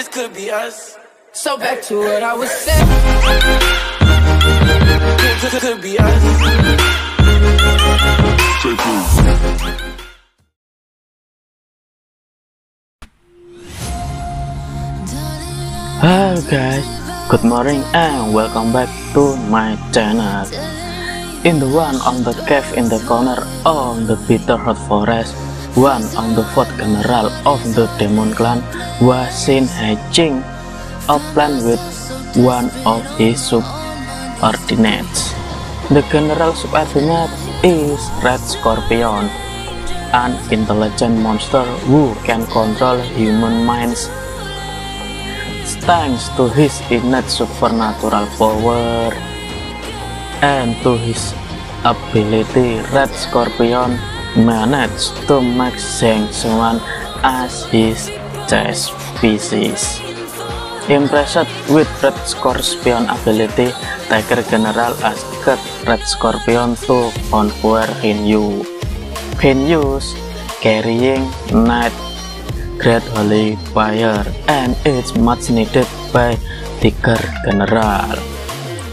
This could be us. So back to what I was saying. This could be us. Hello guys, good morning and welcome back to my channel. In the one on the cave in the corner on the Bitter Hot Forest, one on the fourth general of the Demon Clan was seen hatching a plan with one of his subordinates. The general subordinate is Red Scorpion, an intelligent monster who can control human minds. Thanks to his innate supernatural power and to his ability, Red Scorpion managed to make Zheng Shunwan as his chess pieces. Impressed with Red Scorpion ability, Tiger General asked Red Scorpion to conquer Hinyu. Hinyu's carrying Night, Great Holy Fire, and it's much needed by Tiger General.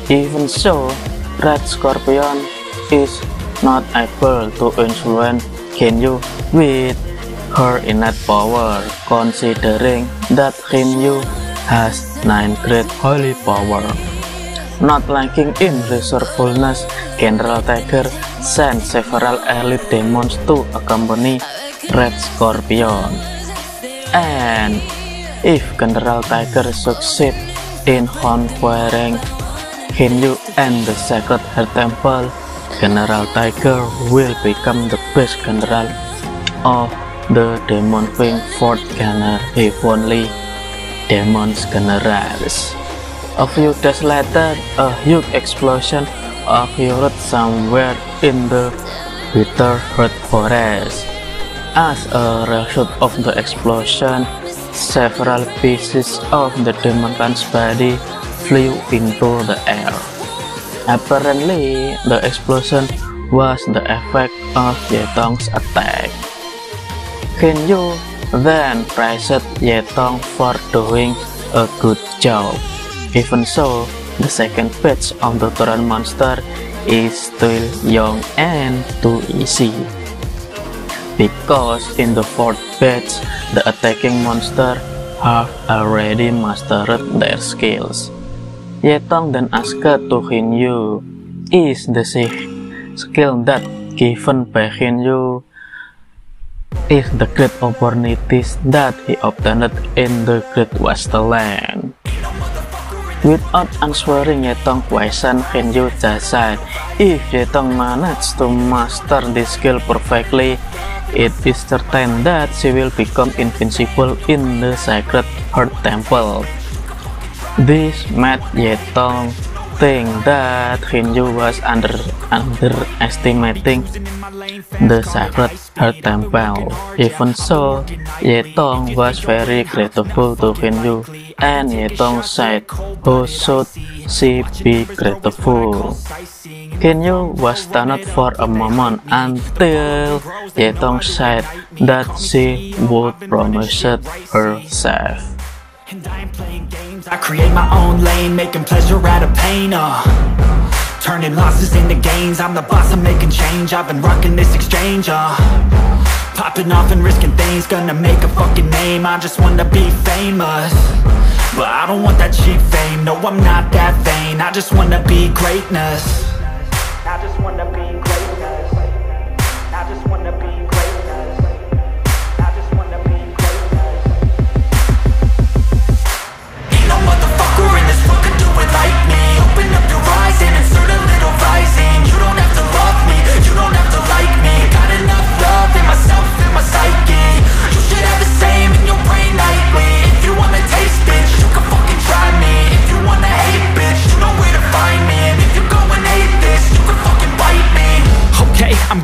Even so, Red Scorpion is not able to influence Qin Yu with her innate power, considering that Qin Yu has 9 Great Holy Power. Not lacking in resourcefulness, General Tiger sent several elite demons to accompany Red Scorpion. And if General Tiger succeeds in conquering Hinyu and the Sacred Heart Temple, General Tiger will become the best general of the Demon Queen Fourth Gunner Heavenly Demons Generals. A few days later, a huge explosion occurred somewhere in the Bitter Hot Forest. As a result of the explosion, several pieces of the Demon Clan's body flew into the air. Apparently, the explosion was the effect of Ye Tong's attack. Qin Yu then praised Ye Tong for doing a good job. Even so, the second batch of the Tyrant monster is still young and too easy, because in the fourth batch, the attacking monster have already mastered their skills. Ye Tong then asked to Hinyu, is the skill that given by Hinyu is the great opportunities that he obtained in the Great Wasteland? Without answering Ye Tong's question, Hinyu just said, if Ye Tong managed to master this skill perfectly, it is certain that she will become invincible in the Sacred Heart Temple. This made Ye Tong think that Hinyu was underestimating the Sacred Heart Temple. Even so, Ye Tong was very grateful to Hinyu, and Ye Tong said, who should she be grateful? Qin Yu was stunned for a moment until Ye Tong said that she would promise herself. And I'm playing games, I create my own lane, making pleasure out of pain. Turning losses into gains, I'm the boss, I'm making change. I've been rocking this exchange, popping off and risking things, gonna make a fucking name. I just wanna be famous, but I don't want that cheap fame. No, I'm not that vain, I just wanna be greatness. I just wanna be greatness. I just wanna be greatness. I just wanna be greatness. Ain't no motherfucker in this world could do it like me. Open up your eyes and insert a little rising. You don't have to love me, you don't have to like me. Got enough love in myself and my psyche. You should have the same in your brain nightly. If you wanna taste bitch, you can fucking try me. If you wanna hate bitch, you know where to find me. And if you go and hate this, you can fucking bite me. Okay, I'm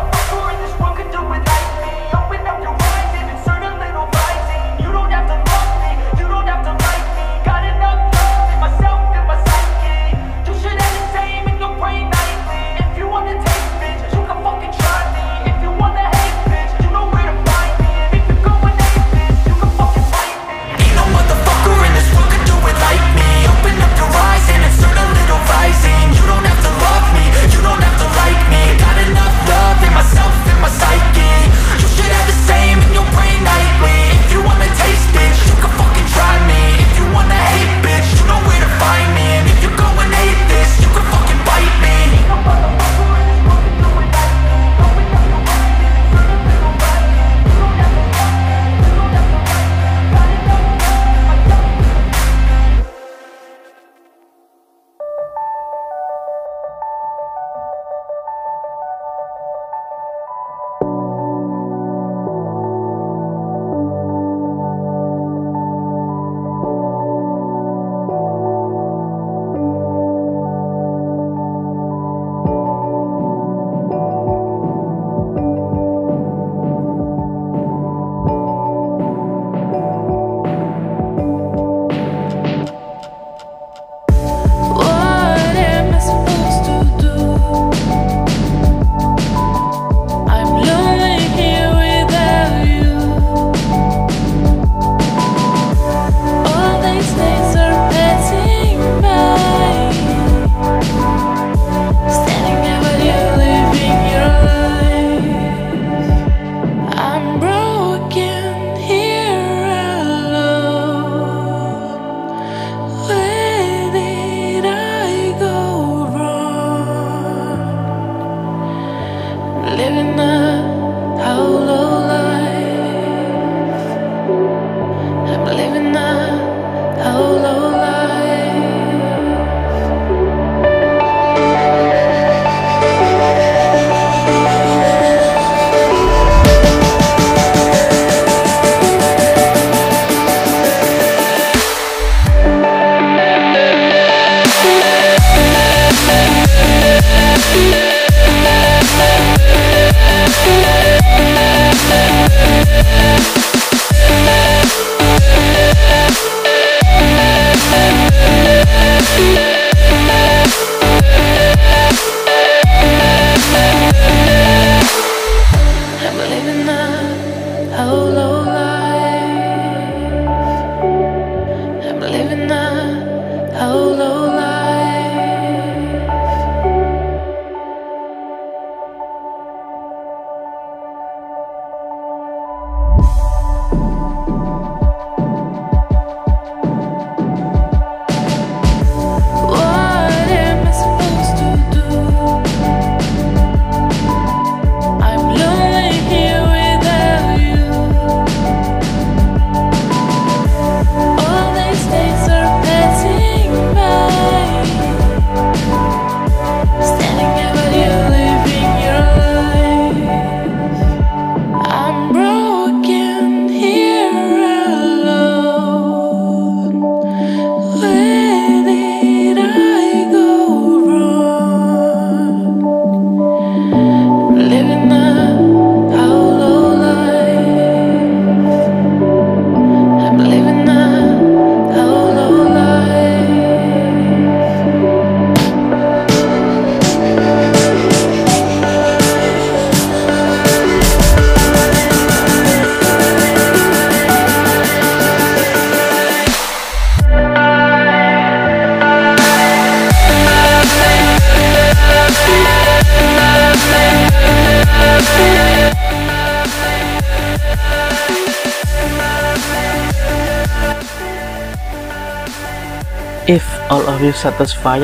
If all of you satisfied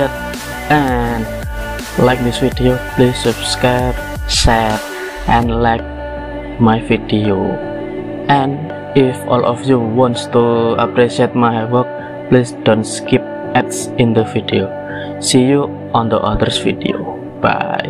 and like this video, please subscribe, share and like my video. And If all of you wants to appreciate my work, please don't skip ads in the video. See you on the others video. Bye.